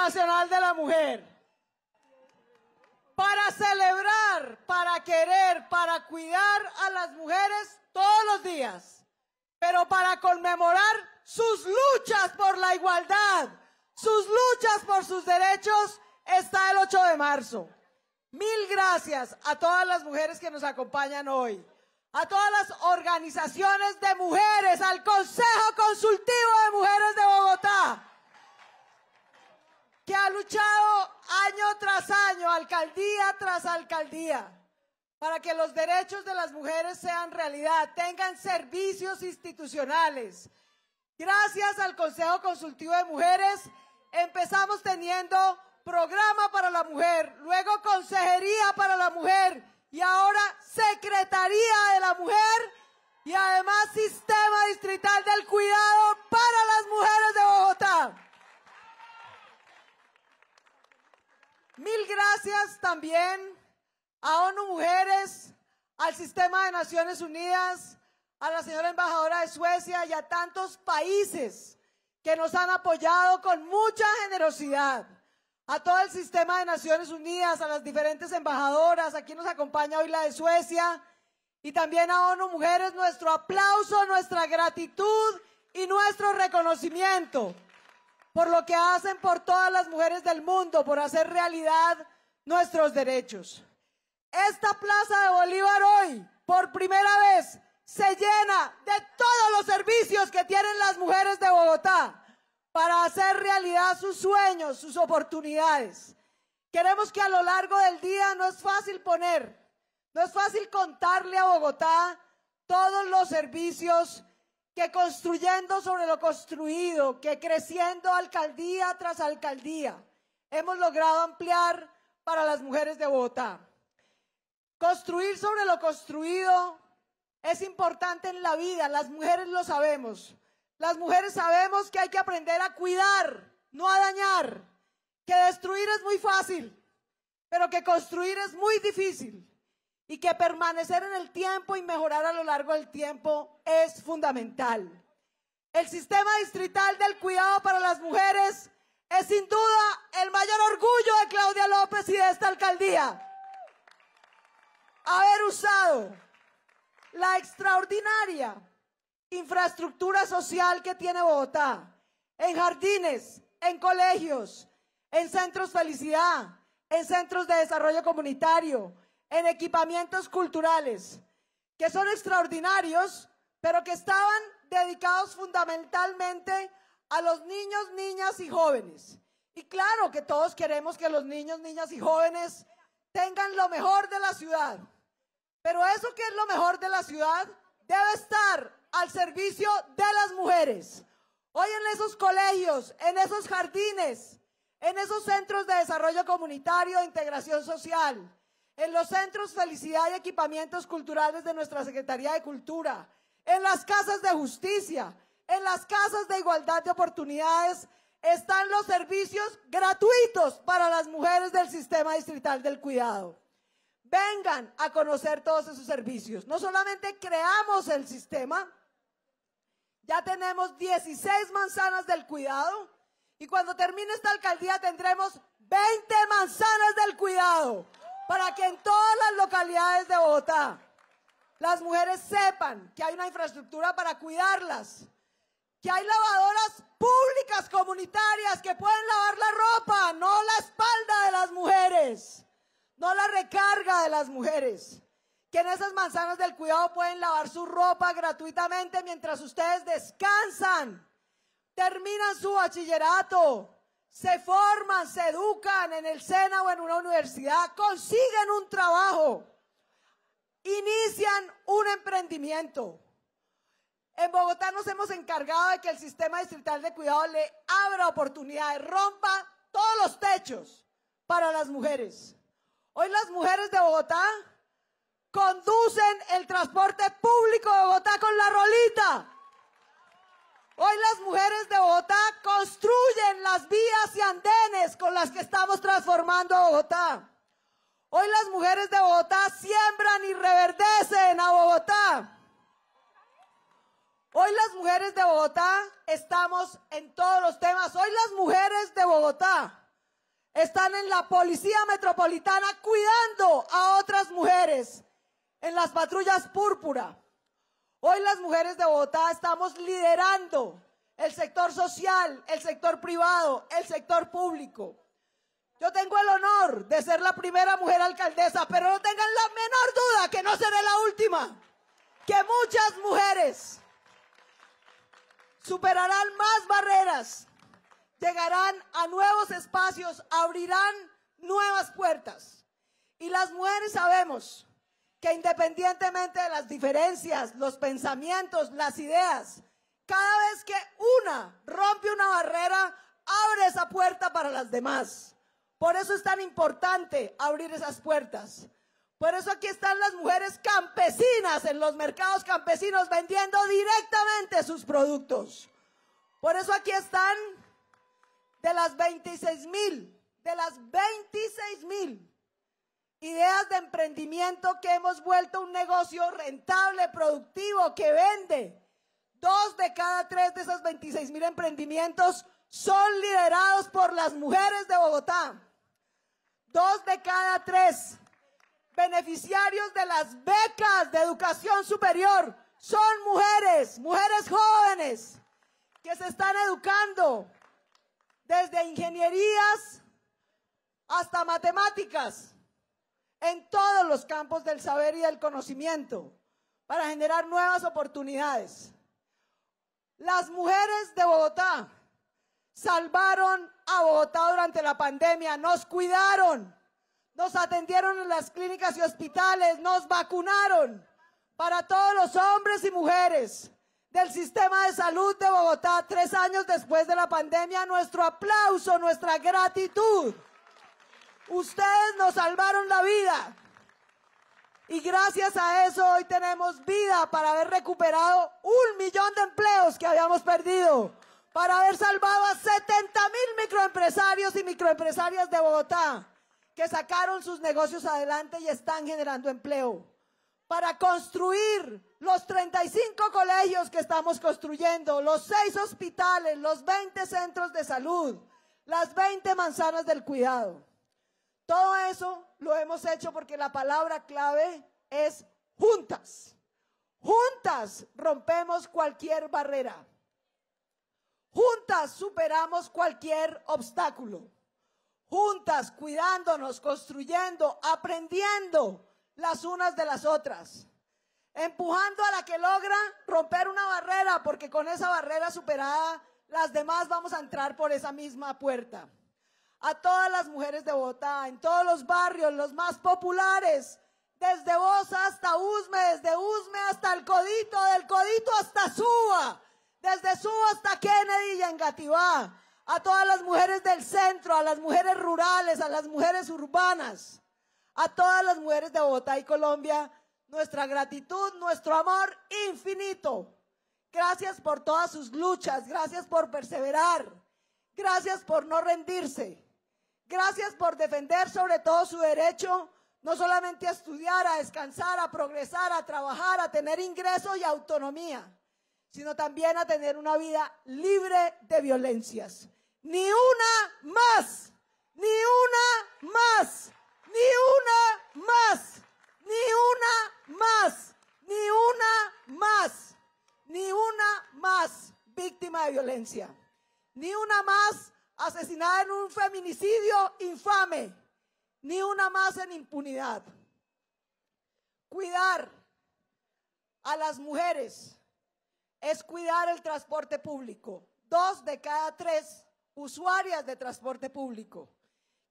Internacional de la Mujer, para celebrar, para querer, para cuidar a las mujeres todos los días, pero para conmemorar sus luchas por la igualdad, sus luchas por sus derechos, está el 8 de marzo. Mil gracias a todas las mujeres que nos acompañan hoy, a todas las organizaciones de mujeres, al Consejo Consultivo de Mujeres de Bogotá, que ha luchado año tras año, alcaldía tras alcaldía, para que los derechos de las mujeres sean realidad, tengan servicios institucionales. Gracias al Consejo Consultivo de Mujeres, empezamos teniendo programa para la mujer, luego consejería para la mujer, y ahora secretaría de la mujer, y además sistema distrital del cuidado para las mujeres de Bogotá. Mil gracias también a ONU Mujeres, al sistema de Naciones Unidas, a la señora embajadora de Suecia y a tantos países que nos han apoyado con mucha generosidad, a todo el sistema de Naciones Unidas, a las diferentes embajadoras. Aquí nos acompaña hoy la de Suecia, y también a ONU Mujeres nuestro aplauso, nuestra gratitud y nuestro reconocimiento por lo que hacen por todas las mujeres del mundo, por hacer realidad nuestros derechos. Esta Plaza de Bolívar hoy, por primera vez, se llena de todos los servicios que tienen las mujeres de Bogotá para hacer realidad sus sueños, sus oportunidades. Queremos que a lo largo del día, no es fácil contarle a Bogotá todos los servicios que construyendo sobre lo construido, que creciendo alcaldía tras alcaldía, hemos logrado ampliar para las mujeres de Bogotá. Construir sobre lo construido es importante en la vida, las mujeres lo sabemos. Las mujeres sabemos que hay que aprender a cuidar, no a dañar, que destruir es muy fácil, pero que construir es muy difícil. Y que permanecer en el tiempo y mejorar a lo largo del tiempo es fundamental. El sistema distrital del cuidado para las mujeres es sin duda el mayor orgullo de Claudia López y de esta alcaldía. Haber usado la extraordinaria infraestructura social que tiene Bogotá, en jardines, en colegios, en centros felicidad, en centros de desarrollo comunitario, en equipamientos culturales, que son extraordinarios, pero que estaban dedicados fundamentalmente a los niños, niñas y jóvenes. Y claro que todos queremos que los niños, niñas y jóvenes tengan lo mejor de la ciudad, pero eso que es lo mejor de la ciudad debe estar al servicio de las mujeres. Hoy en esos colegios, en esos jardines, en esos centros de desarrollo comunitario, de integración social, en los centros felicidad y equipamientos culturales de nuestra Secretaría de Cultura, en las casas de justicia, en las casas de igualdad de oportunidades, están los servicios gratuitos para las mujeres del sistema distrital del cuidado. Vengan a conocer todos esos servicios. No solamente creamos el sistema, ya tenemos 16 manzanas del cuidado, y cuando termine esta alcaldía tendremos 20 manzanas del cuidado, para que en todas las localidades de Bogotá las mujeres sepan que hay una infraestructura para cuidarlas, que hay lavadoras públicas comunitarias que pueden lavar la ropa, no la espalda de las mujeres, no la recarga de las mujeres, que en esas manzanas del cuidado pueden lavar su ropa gratuitamente mientras ustedes descansan, terminan su bachillerato, se forman, se educan en el SENA o en una universidad, consiguen un trabajo, inician un emprendimiento. En Bogotá nos hemos encargado de que el sistema distrital de cuidado le abra oportunidades, rompa todos los techos para las mujeres. Hoy las mujeres de Bogotá conducen el transporte público de Bogotá con la Rolita. Hoy las mujeres de Bogotá construyen las vías y andenes con las que estamos transformando a Bogotá. Hoy las mujeres de Bogotá siembran y reverdecen a Bogotá. Hoy las mujeres de Bogotá estamos en todos los temas. Hoy las mujeres de Bogotá están en la Policía Metropolitana cuidando a otras mujeres en las patrullas púrpura. Hoy las mujeres de Bogotá estamos liderando el sector social, el sector privado, el sector público. Yo tengo el honor de ser la primera mujer alcaldesa, pero no tengan la menor duda que no seré la última, que muchas mujeres superarán más barreras, llegarán a nuevos espacios, abrirán nuevas puertas. Y las mujeres sabemos que independientemente de las diferencias, los pensamientos, las ideas, cada vez que una rompe una barrera, abre esa puerta para las demás. Por eso es tan importante abrir esas puertas. Por eso aquí están las mujeres campesinas en los mercados campesinos vendiendo directamente sus productos. Por eso aquí están de las 26 mil ideas de emprendimiento que hemos vuelto un negocio rentable, productivo, que vende. 2 de cada 3 de esos 26.000 emprendimientos son liderados por las mujeres de Bogotá. 2 de cada 3 beneficiarios de las becas de educación superior son mujeres, mujeres jóvenes que se están educando desde ingenierías hasta matemáticas, en todos los campos del saber y del conocimiento, para generar nuevas oportunidades. Las mujeres de Bogotá salvaron a Bogotá durante la pandemia, nos cuidaron, nos atendieron en las clínicas y hospitales, nos vacunaron. Para todos los hombres y mujeres del sistema de salud de Bogotá, 3 años después de la pandemia, nuestro aplauso, nuestra gratitud. Ustedes nos salvaron la vida y gracias a eso hoy tenemos vida para haber recuperado 1 millón de empleos que habíamos perdido, para haber salvado a 70.000 microempresarios y microempresarias de Bogotá que sacaron sus negocios adelante y están generando empleo, para construir los 35 colegios que estamos construyendo, los 6 hospitales, los 20 centros de salud, las 20 manzanas del cuidado. Todo eso lo hemos hecho porque la palabra clave es juntas. Juntas rompemos cualquier barrera. Juntas superamos cualquier obstáculo. Juntas cuidándonos, construyendo, aprendiendo las unas de las otras. Empujando a la que logra romper una barrera, porque con esa barrera superada, las demás vamos a entrar por esa misma puerta. A todas las mujeres de Bogotá, en todos los barrios, los más populares, desde Bosa hasta Usme, desde Usme hasta El Codito, del Codito hasta Suba, desde Suba hasta Kennedy y Engativá, a todas las mujeres del centro, a las mujeres rurales, a las mujeres urbanas, a todas las mujeres de Bogotá y Colombia, nuestra gratitud, nuestro amor infinito. Gracias por todas sus luchas, gracias por perseverar, gracias por no rendirse. Gracias por defender sobre todo su derecho, no solamente a estudiar, a descansar, a progresar, a trabajar, a tener ingresos y autonomía, sino también a tener una vida libre de violencias. ¡Ni una más! ¡Ni una más! ¡Ni una más! ¡Ni una más! ¡Ni una más! ¡Ni una más víctima de violencia! ¡Ni una más asesinada en un feminicidio infame! ¡Ni una más en impunidad! Cuidar a las mujeres es cuidar el transporte público. 2 de cada 3 usuarias de transporte público.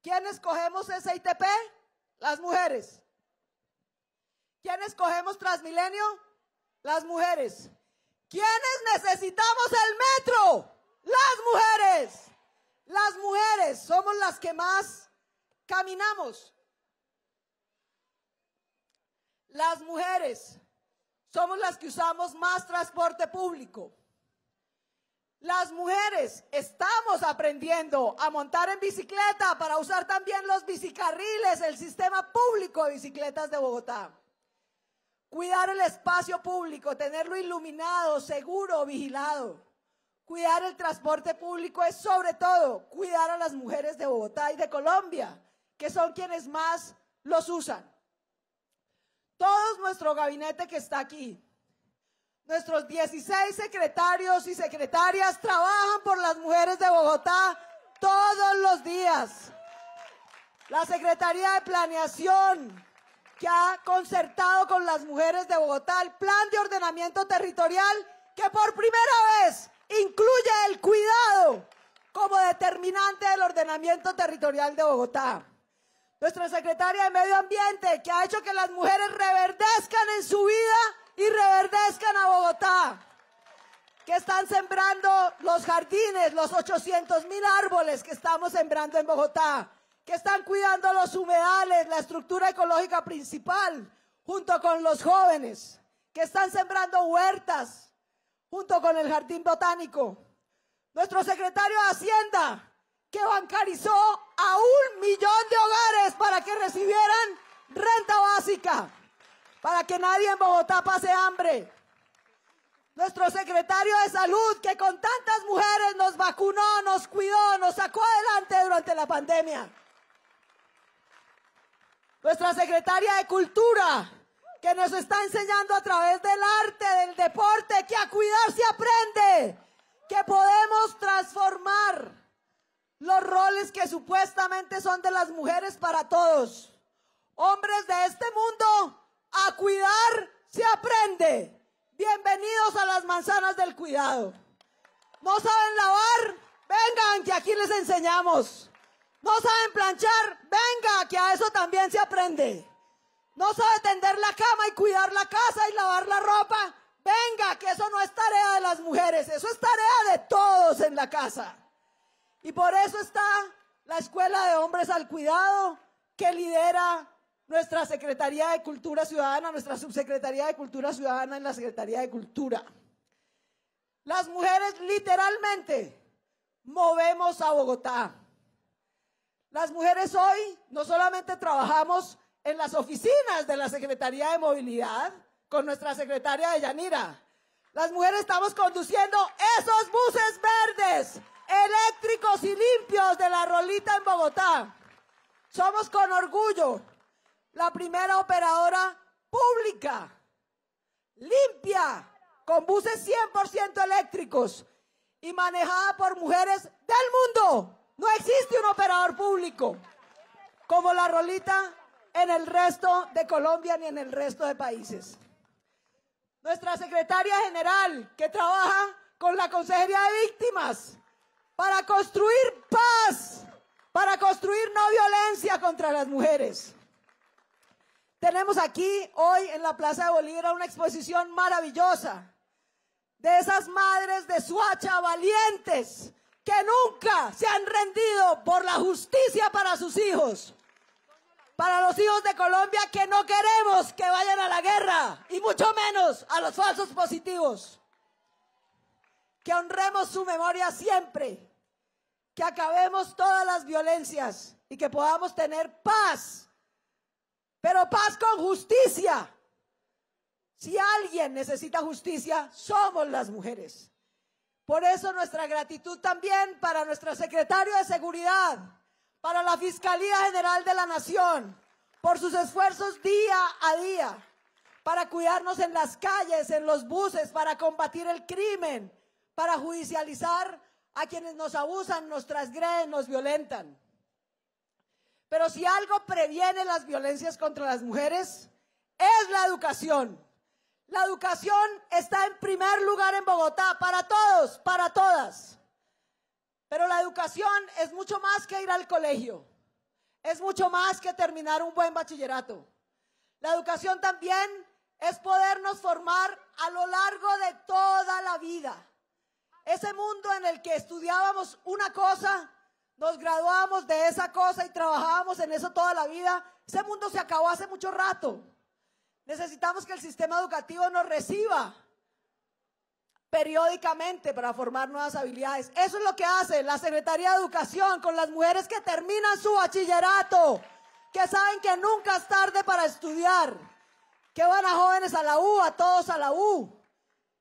¿Quiénes cogemos SITP? Las mujeres. ¿Quiénes cogemos Transmilenio? Las mujeres. ¿Quiénes necesitamos el metro? Las mujeres. Las mujeres somos las que más caminamos. Las mujeres somos las que usamos más transporte público. Las mujeres estamos aprendiendo a montar en bicicleta para usar también los bicicarriles, el sistema público de bicicletas de Bogotá. Cuidar el espacio público, tenerlo iluminado, seguro, vigilado. Cuidar el transporte público es sobre todo cuidar a las mujeres de Bogotá y de Colombia, que son quienes más los usan. Todo nuestro gabinete que está aquí, nuestros 16 secretarios y secretarias trabajan por las mujeres de Bogotá todos los días. La Secretaría de Planeación, que ha concertado con las mujeres de Bogotá el plan de ordenamiento territorial, que por primera vez incluye el cuidado como determinante del ordenamiento territorial de Bogotá. Nuestra secretaria de Medio Ambiente, que ha hecho que las mujeres reverdezcan en su vida y reverdezcan a Bogotá, que están sembrando los jardines, los 800.000 árboles que estamos sembrando en Bogotá, que están cuidando los humedales, la estructura ecológica principal, junto con los jóvenes, que están sembrando huertas, junto con el Jardín Botánico. Nuestro secretario de Hacienda, que bancarizó a 1 millón de hogares para que recibieran renta básica, para que nadie en Bogotá pase hambre. Nuestro secretario de Salud, que con tantas mujeres nos vacunó, nos cuidó, nos sacó adelante durante la pandemia. Nuestra secretaria de Cultura, que nos está enseñando a través del arte, del deporte, que a cuidar se aprende, que podemos transformar los roles que supuestamente son de las mujeres para todos. Hombres de este mundo, a cuidar se aprende. Bienvenidos a las manzanas del cuidado. ¿No saben lavar? Vengan, que aquí les enseñamos. ¿No saben planchar? Venga, que a eso también se aprende. No sabe tender la cama y cuidar la casa y lavar la ropa. Venga, que eso no es tarea de las mujeres, eso es tarea de todos en la casa. Y por eso está la Escuela de Hombres al Cuidado, que lidera nuestra Secretaría de Cultura Ciudadana, nuestra Subsecretaría de Cultura Ciudadana en la Secretaría de Cultura. Las mujeres literalmente movemos a Bogotá. Las mujeres hoy no solamente trabajamos en las oficinas de la Secretaría de Movilidad, con nuestra secretaria de Yanira. Las mujeres estamos conduciendo esos buses verdes, eléctricos y limpios de la Rolita en Bogotá. Somos con orgullo la primera operadora pública, limpia, con buses 100% eléctricos y manejada por mujeres del mundo. No existe un operador público como la Rolita en el resto de Colombia ni en el resto de países. Nuestra secretaria general, que trabaja con la Consejería de Víctimas para construir paz, para construir no violencia contra las mujeres. Tenemos aquí hoy en la Plaza de Bolívar una exposición maravillosa de esas madres de Soacha valientes que nunca se han rendido por la justicia para sus hijos. Para los hijos de Colombia, que no queremos que vayan a la guerra, y mucho menos a los falsos positivos. Que honremos su memoria siempre, que acabemos todas las violencias y que podamos tener paz, pero paz con justicia. Si alguien necesita justicia, somos las mujeres. Por eso nuestra gratitud también para nuestro secretario de Seguridad, para la Fiscalía General de la Nación, por sus esfuerzos día a día, para cuidarnos en las calles, en los buses, para combatir el crimen, para judicializar a quienes nos abusan, nos transgreden, nos violentan. Pero si algo previene las violencias contra las mujeres, es la educación. La educación está en primer lugar en Bogotá, para todos, para todas. Pero la educación es mucho más que ir al colegio, es mucho más que terminar un buen bachillerato. La educación también es podernos formar a lo largo de toda la vida. Ese mundo en el que estudiábamos una cosa, nos graduábamos de esa cosa y trabajábamos en eso toda la vida, ese mundo se acabó hace mucho rato. Necesitamos que el sistema educativo nos reciba periódicamente para formar nuevas habilidades. Eso es lo que hace la Secretaría de Educación con las mujeres que terminan su bachillerato, que saben que nunca es tarde para estudiar, que van a jóvenes a la U, a todos a la U,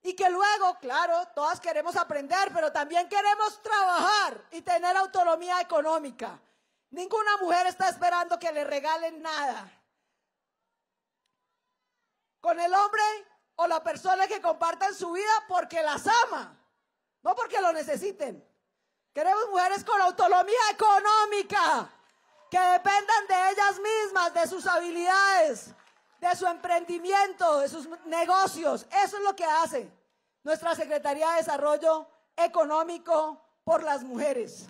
Y que luego, claro, todas queremos aprender, pero también queremos trabajar y tener autonomía económica. Ninguna mujer está esperando que le regalen nada. Con el hombre o la persona que compartan su vida porque las ama, no porque lo necesiten. Queremos mujeres con autonomía económica, que dependan de ellas mismas, de sus habilidades, de su emprendimiento, de sus negocios. Eso es lo que hace nuestra Secretaría de Desarrollo Económico por las mujeres.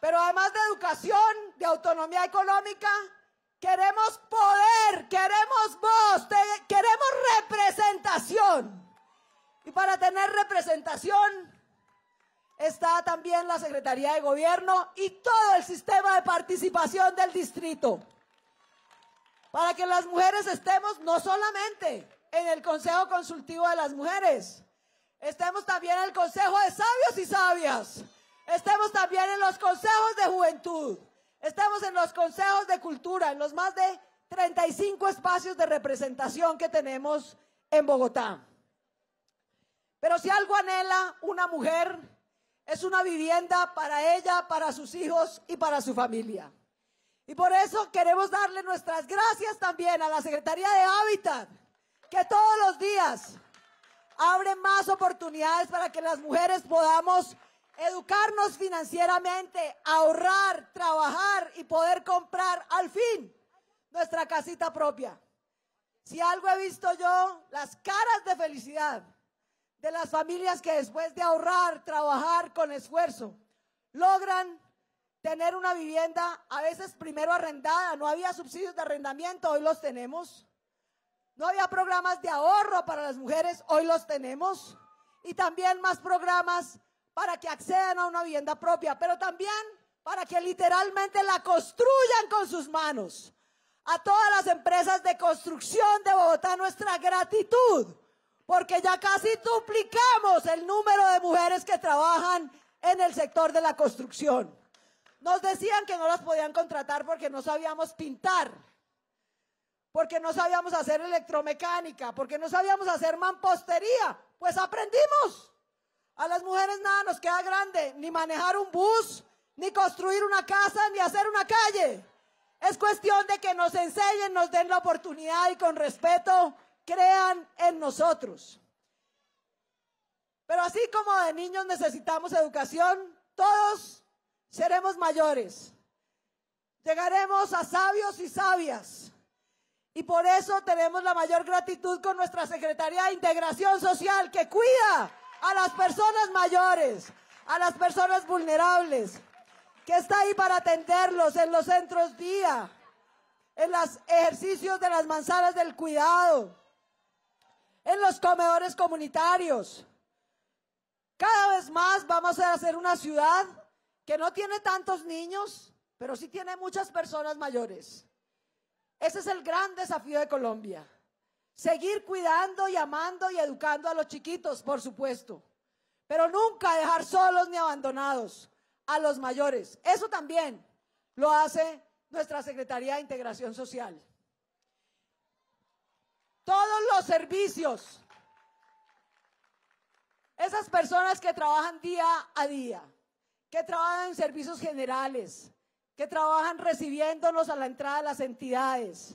Pero además de educación, de autonomía económica, queremos poder, queremos voz, queremos representación. Y para tener representación está también la Secretaría de Gobierno y todo el sistema de participación del distrito, para que las mujeres estemos no solamente en el Consejo Consultivo de las Mujeres, estemos también en el Consejo de Sabios y Sabias, estemos también en los consejos de juventud, estemos en los consejos de cultura, en los más de 35 espacios de representación que tenemos en Bogotá. Pero si algo anhela una mujer, es una vivienda para ella, para sus hijos y para su familia. Y por eso queremos darle nuestras gracias también a la Secretaría de Hábitat, que todos los días abre más oportunidades para que las mujeres podamos educarnos financieramente, ahorrar, trabajar y poder comprar al fin nuestra casita propia. Si algo he visto yo, las caras de felicidad de las familias que después de ahorrar, trabajar con esfuerzo, logran tener una vivienda, a veces primero arrendada, no había subsidios de arrendamiento, hoy los tenemos. No había programas de ahorro para las mujeres, hoy los tenemos. Y también más programas para que accedan a una vivienda propia, pero también para que literalmente la construyan con sus manos. A todas las empresas de construcción de Bogotá, nuestra gratitud, porque ya casi duplicamos el número de mujeres que trabajan en el sector de la construcción. Nos decían que no las podían contratar porque no sabíamos pintar, porque no sabíamos hacer electromecánica, porque no sabíamos hacer mampostería. Pues aprendimos. A las mujeres nada nos queda grande, ni manejar un bus, ni construir una casa, ni hacer una calle. Es cuestión de que nos enseñen, nos den la oportunidad y con respeto crean en nosotros. Pero así como de niños necesitamos educación, todos seremos mayores, llegaremos a sabios y sabias, y por eso tenemos la mayor gratitud con nuestra Secretaría de Integración Social, que cuida a las personas mayores, a las personas vulnerables, que está ahí para atenderlos en los centros día, en los ejercicios de las manzanas del cuidado, en los comedores comunitarios. Cada vez más vamos a hacer una ciudad que no tiene tantos niños, pero sí tiene muchas personas mayores. Ese es el gran desafío de Colombia. Seguir cuidando y amando y educando a los chiquitos, por supuesto, pero nunca dejar solos ni abandonados a los mayores. Eso también lo hace nuestra Secretaría de Integración Social. Todos los servicios, esas personas que trabajan día a día, que trabajan en servicios generales, que trabajan recibiéndonos a la entrada de las entidades,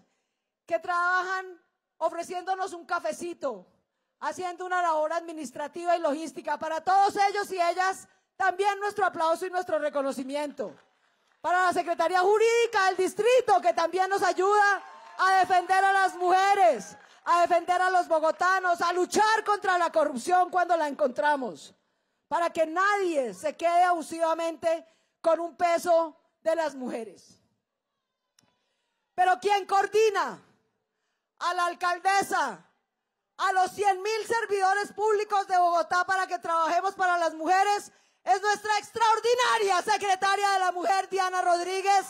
que trabajan ofreciéndonos un cafecito, haciendo una labor administrativa y logística. Para todos ellos y ellas, también nuestro aplauso y nuestro reconocimiento. Para la Secretaría Jurídica del Distrito, que también nos ayuda a defender a las mujeres, a defender a los bogotanos, a luchar contra la corrupción cuando la encontramos, para que nadie se quede abusivamente con un peso de las mujeres. Pero ¿quién coordina? A la alcaldesa, a los 100.000 servidores públicos de Bogotá para que trabajemos para las mujeres, es nuestra extraordinaria secretaria de la mujer, Diana Rodríguez,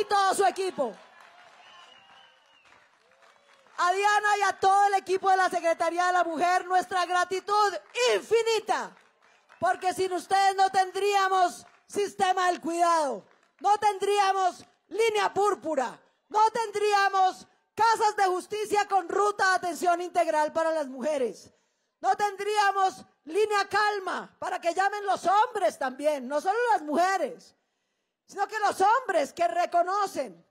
y todo su equipo. A Diana y a todo el equipo de la Secretaría de la Mujer, nuestra gratitud infinita. Porque sin ustedes no tendríamos sistema del cuidado, no tendríamos línea púrpura, no tendríamos Casas de justicia con ruta de atención integral para las mujeres. No tendríamos línea calma para que llamen los hombres también, no solo las mujeres, sino que los hombres que reconocen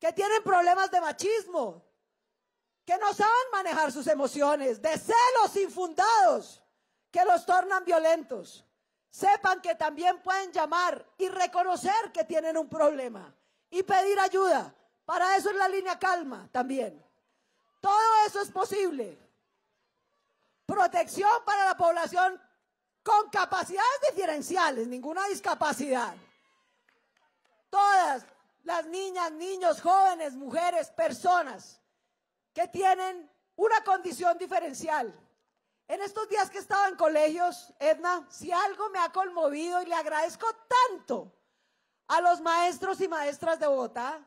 que tienen problemas de machismo, que no saben manejar sus emociones, de celos infundados que los tornan violentos, sepan que también pueden llamar y reconocer que tienen un problema y pedir ayuda. Para eso es la línea calma también. Todo eso es posible. Protección para la población con capacidades diferenciales, ninguna discapacidad. Todas las niñas, niños, jóvenes, mujeres, personas que tienen una condición diferencial. En estos días que he estado en colegios, Edna, si algo me ha conmovido, y le agradezco tanto a los maestros y maestras de Bogotá,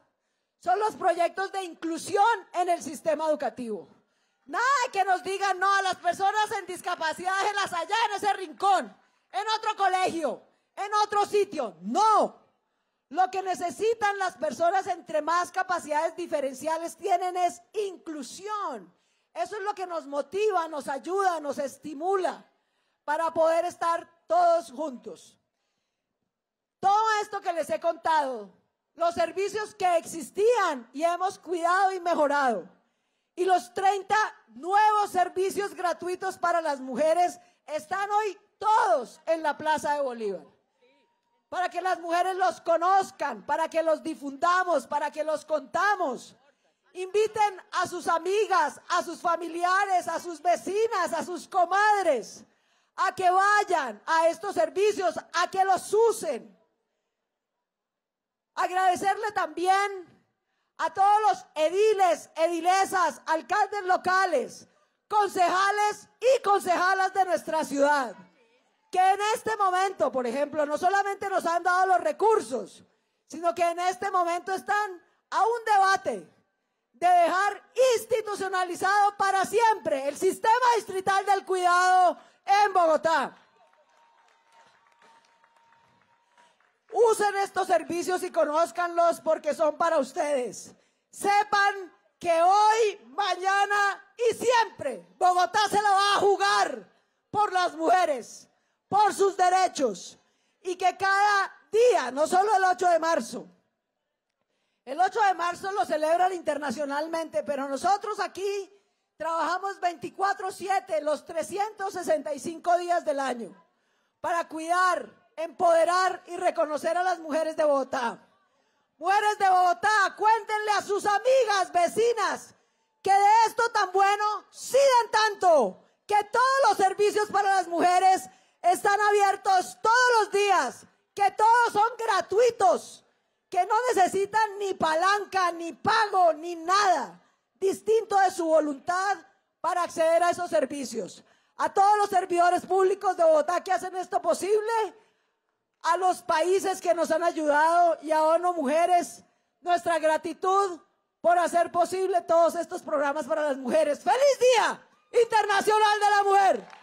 son los proyectos de inclusión en el sistema educativo. Nada de que nos digan, no, a las personas en discapacidad déjenlas allá en ese rincón, en otro colegio, en otro sitio. No. Lo que necesitan las personas, entre más capacidades diferenciales tienen, es inclusión. Eso es lo que nos motiva, nos ayuda, nos estimula para poder estar todos juntos. Todo esto que les he contado, los servicios que existían y hemos cuidado y mejorado, y los 30 nuevos servicios gratuitos para las mujeres, están hoy todos en la Plaza de Bolívar, para que las mujeres los conozcan, para que los difundamos, para que los contamos. Inviten a sus amigas, a sus familiares, a sus vecinas, a sus comadres, a que vayan a estos servicios, a que los usen. Agradecerle también a todos los ediles, edilesas, alcaldes locales, concejales y concejalas de nuestra ciudad, que en este momento, por ejemplo, no solamente nos han dado los recursos, sino que en este momento están a un debate de dejar institucionalizado para siempre el sistema distrital del cuidado en Bogotá. Usen estos servicios y conózcanlos, porque son para ustedes. Sepan que hoy, mañana y siempre Bogotá se la va a jugar por las mujeres, por sus derechos, y que cada día, no solo el 8 de marzo, el 8 de marzo lo celebran internacionalmente, pero nosotros aquí trabajamos 24/7, los 365 días del año, para cuidar, empoderar y reconocer a las mujeres de Bogotá. Mujeres de Bogotá, cuéntenle a sus amigas, vecinas, que de esto tan bueno sí dan tanto, que todos los servicios para las mujeres están abiertos todos los días, que todos son gratuitos, que no necesitan ni palanca, ni pago, ni nada distinto de su voluntad para acceder a esos servicios. A todos los servidores públicos de Bogotá que hacen esto posible, a los países que nos han ayudado y a ONU Mujeres, nuestra gratitud por hacer posible todos estos programas para las mujeres. ¡Feliz Día Internacional de la Mujer!